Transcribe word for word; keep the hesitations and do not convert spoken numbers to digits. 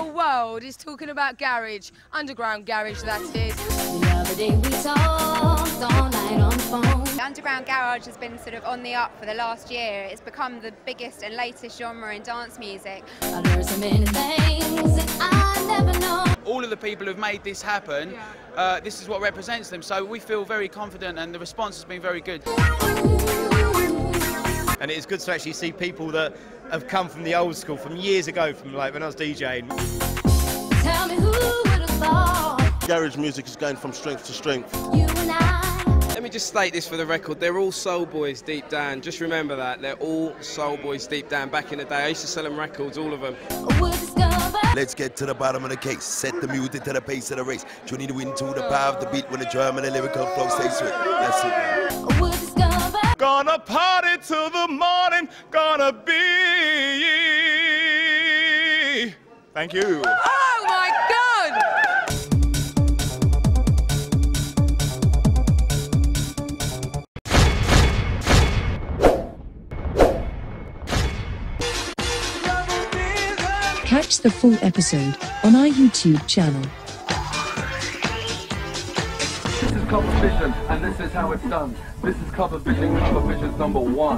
whole world is talking about garage. Underground garage, that is. The other day we talked all night on phone. The underground garage has been sort of on the up for the last year. It's become the biggest and latest genre in dance music. I learned so many things that I never know. All of the people who've made this happen, yeah. uh, this is what represents them. So we feel very confident and the response has been very good. And it's good to actually see people that have come from the old school, from years ago, from like when I was DJing. Tell me who would've thought. Garage music is going from strength to strength. You and I. Let me just state this for the record, they're all soul boys deep down. Just remember that, they're all soul boys deep down. Back in the day, I used to sell them records, all of them. Let's get to the bottom of the case, set the music to the pace of the race. You need to win to the power of the beat with the drum and the lyrical flow stays with. That's it. Gonna party till the morning, gonna be. Thank you. Oh my God! Catch the full episode on our YouTube channel. This is Clubavision, and this is how it's done. This is Clubavision, Clubavision's number one.